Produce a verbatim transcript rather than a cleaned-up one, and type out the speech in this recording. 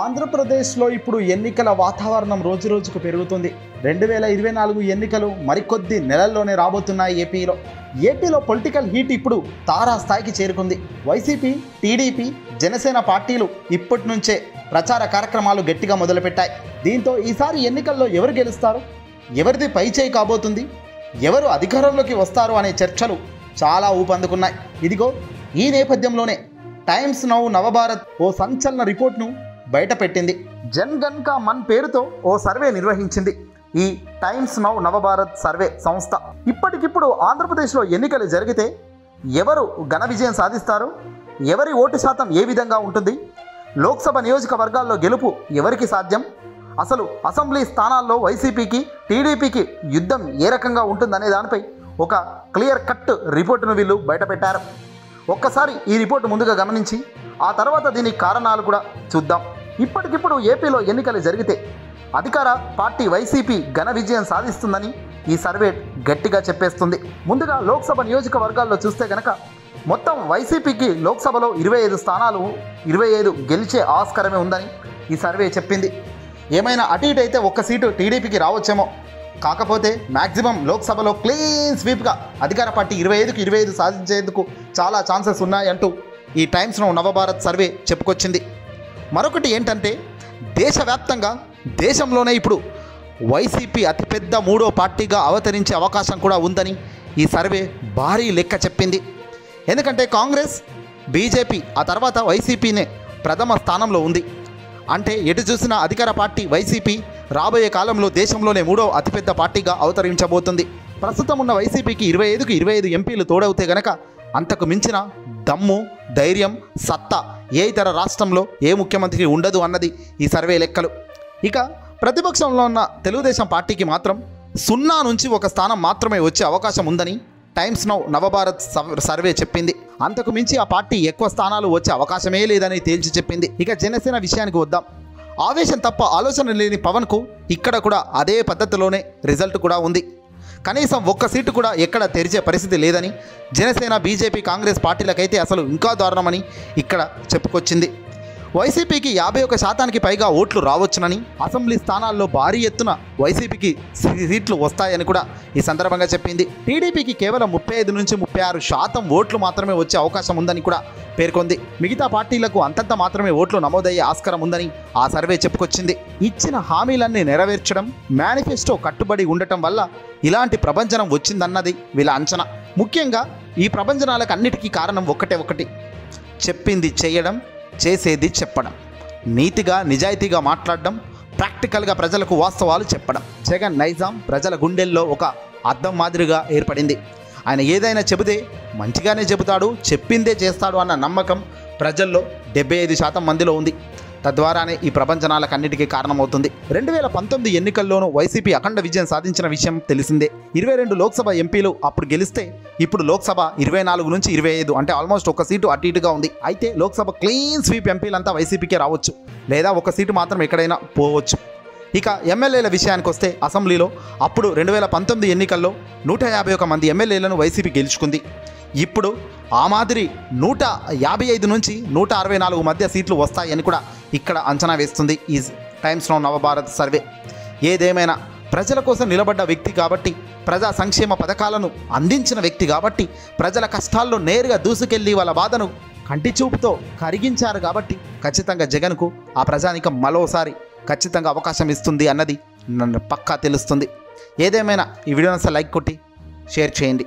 ఆంధ్రప్రదేశ్లో ఇప్పుడు ఎన్నికల వాతావరణం రోజురోజుకు పెరుగుతుంది. రెండు వేల ఇరవై నాలుగు ఎన్నికలు మరికొద్ది నెలల్లోనే రాబోతున్నాయి. ఏపీలో ఏపీలో పొలిటికల్ హీట్ ఇప్పుడు తారాస్థాయికి చేరుకుంది. వైసీపీ, టీడీపీ, జనసేన పార్టీలు ఇప్పటి నుంచే ప్రచార కార్యక్రమాలు గట్టిగా మొదలుపెట్టాయి. దీంతో ఈసారి ఎన్నికల్లో ఎవరు గెలుస్తారు, ఎవరిది పైచేయి కాబోతుంది, ఎవరు అధికారంలోకి వస్తారు అనే చర్చలు చాలా ఊపందుకున్నాయి. ఇదిగో ఈ నేపథ్యంలోనే టైమ్స్ నౌ నవభారత్ ఓ సంచలన రిపోర్ట్ను బయటపెట్టింది. జన్ గన్ కా మన్ పేరుతో ఓ సర్వే నిర్వహించింది ఈ టైమ్స్ నౌ నవభారత్ సర్వే సంస్థ. ఇప్పటికిప్పుడు ఆంధ్రప్రదేశ్లో ఎన్నికలు జరిగితే ఎవరు ఘన విజయం సాధిస్తారు, ఎవరి ఓటు శాతం ఏ విధంగా ఉంటుంది, లోక్సభ నియోజకవర్గాల్లో గెలుపు ఎవరికి సాధ్యం, అసలు అసెంబ్లీ స్థానాల్లో వైసీపీకి టీడీపీకి యుద్ధం ఏ రకంగా ఉంటుందనే దానిపై ఒక క్లియర్ కట్ రిపోర్టును వీళ్ళు బయటపెట్టారు. ఒక్కసారి ఈ రిపోర్టు ముందుగా గమనించి ఆ తర్వాత దీని కారణాలు కూడా చూద్దాం. ఇప్పటికిప్పుడు ఏపీలో ఎన్నికలు జరిగితే అధికార పార్టీ వైసీపీ ఘన విజయం సాధిస్తుందని ఈ సర్వే గట్టిగా చెప్పేస్తుంది. ముందుగా లోక్సభ నియోజకవర్గాల్లో చూస్తే కనుక మొత్తం వైసీపీకి లోక్సభలో ఇరవై ఐదు స్థానాలు ఇరవై ఐదు గెలిచే ఆస్కారమే ఉందని ఈ సర్వే చెప్పింది. ఏమైనా అటు ఇటు అయితే ఒక్క సీటు టీడీపీకి రావచ్చేమో, కాకపోతే మ్యాక్సిమం లోక్సభలో క్లీన్ స్వీప్గా అధికార పార్టీ ఇరవై ఐదుకు ఇరవై ఐదు సాధించేందుకు చాలా ఛాన్సెస్ ఉన్నాయంటూ ఈ టైమ్స్ నౌ నవభారత్ సర్వే చెప్పుకొచ్చింది. మరొకటి ఏంటంటే దేశవ్యాప్తంగా దేశంలోనే ఇప్పుడు వైసీపీ అతిపెద్ద మూడో పార్టీగా అవతరించే అవకాశం కూడా ఉందని ఈ సర్వే భారీ లెక్క చెప్పింది. ఎందుకంటే కాంగ్రెస్, బీజేపీ, ఆ తర్వాత వైసీపీనే ప్రథమ స్థానంలో ఉంది. అంటే ఎటు చూసిన అధికార పార్టీ వైసీపీ రాబోయే కాలంలో దేశంలోనే మూడో అతిపెద్ద పార్టీగా అవతరించబోతుంది. ప్రస్తుతం ఉన్న వైసీపీకి ఇరవై ఐదుకు ఇరవై ఐదు ఎంపీలు తోడవుతే గనక అంతకు మించిన దమ్ము, ధైర్యం, సత్తా ఏ ఇతర రాష్ట్రంలో ఏ ముఖ్యమంత్రికి ఉండదు అన్నది ఈ సర్వే లెక్కలు. ఇక ప్రతిపక్షంలో ఉన్న తెలుగుదేశం పార్టీకి మాత్రం సున్నా నుంచి ఒక స్థానం మాత్రమే వచ్చే అవకాశం ఉందని టైమ్స్ నౌ నవభారత్ సర్వే చెప్పింది. అంతకు మించి ఆ పార్టీ ఎక్కువ స్థానాలు వచ్చే అవకాశమే లేదని తేల్చి చెప్పింది. ఇక జనసేన విషయానికి వద్దాం. ఆవేశం తప్ప ఆలోచన లేని పవన్కు ఇక్కడ కూడా అదే పద్ధతిలోనే రిజల్ట్ కూడా ఉంది. కనీసం ఒక్క సీటు కూడా ఎక్కడ తెరిచే పరిస్థితి లేదని, జనసేన, బీజేపీ, కాంగ్రెస్ పార్టీలకైతే అసలు ఇంకా దారుణమని ఇక్కడ చెప్పుకొచ్చింది. వైసీపీకి యాభై ఒక శాతానికి పైగా ఓట్లు రావచ్చునని, అసెంబ్లీ స్థానాల్లో భారీ ఎత్తున వైసీపీకి సీట్లు వస్తాయని కూడా ఈ సందర్భంగా చెప్పింది. టీడీపీకి కేవలం ముప్పై ఐదు నుంచి ముప్పై ఆరు శాతం ఓట్లు మాత్రమే వచ్చే అవకాశం ఉందని కూడా పేర్కొంది. మిగతా పార్టీలకు అంతంత మాత్రమే ఓట్లు నమోదయ్యే ఆస్కారం ఉందని ఆ సర్వే చెప్పుకొచ్చింది. ఇచ్చిన హామీలన్నీ నెరవేర్చడం, మేనిఫెస్టో కట్టుబడి ఉండటం వల్ల ఇలాంటి ప్రభంజనం వచ్చిందన్నది వీళ్ళ అంచనా. ముఖ్యంగా ఈ ప్రభంజనాలకు అన్నిటికీ కారణం ఒక్కటే ఒకటి, చెప్పింది చేయడం, చేసేది చెప్పడం, నీతిగా నిజాయితీగా మాట్లాడడం, ప్రాక్టికల్గా ప్రజలకు వాస్తవాలు చెప్పడం. జగన్ నైజాం ప్రజల గుండెల్లో ఒక అద్దం మాదిరిగా ఏర్పడింది. ఆయన ఏదైనా చెబితే మంచిగానే చెబుతాడు, చెప్పిందే చేస్తాడు అన్న నమ్మకం ప్రజల్లో డెబ్బై ఐదు శాతం మందిలో ఉంది. తద్వారానే ఈ ప్రపంచనాలకు అన్నిటికీ కారణమవుతుంది. రెండు వేల పంతొమ్మిది ఎన్నికల్లోనూ వైసీపీ అఖండ విజయం సాధించిన విషయం తెలిసిందే. ఇరవై రెండు లోక్సభ ఎంపీలు అప్పుడు గెలిస్తే ఇప్పుడు లోక్సభ ఇరవై నాలుగు నుంచి ఇరవై ఐదు అంటే ఆల్మోస్ట్ ఒక సీటు అటు ఇటుగా ఉంది. అయితే లోక్సభ క్లీన్ స్వీప్ ఎంపీలంతా వైసీపీకే రావచ్చు, లేదా ఒక సీటు మాత్రం ఎక్కడైనా పోవచ్చు. ఇక ఎమ్మెల్యేల విషయానికి వస్తే అసెంబ్లీలో అప్పుడు రెండు వేల పంతొమ్మిది ఎన్నికల్లో నూట యాభై ఒక మంది ఎమ్మెల్యేలను వైసీపీ గెలుచుకుంది. ఇప్పుడు ఆ మాదిరి నూట యాభై ఐదు నుంచి నూట అరవై నాలుగు మధ్య సీట్లు వస్తాయని కూడా ఇక్కడ అంచనా వేస్తుంది ఈ టైమ్స్ నౌ నవభారత్ సర్వే. ఏదేమైనా ప్రజల కోసం నిలబడ్డ వ్యక్తి కాబట్టి, ప్రజా సంక్షేమ పథకాలను అందించిన వ్యక్తి కాబట్టి, ప్రజల కష్టాల్లో నేరుగా దూసుకెళ్ళి వాళ్ళ బాధను కంటి చూపుతో కరిగించారు కాబట్టి ఖచ్చితంగా జగన్కు ఆ ప్రజానికం మరోసారి ఖచ్చితంగా అవకాశం ఇస్తుంది అన్నది నన్ను పక్కా తెలుస్తుంది. ఏదేమైనా ఈ వీడియోని లైక్ కొట్టి షేర్ చేయండి.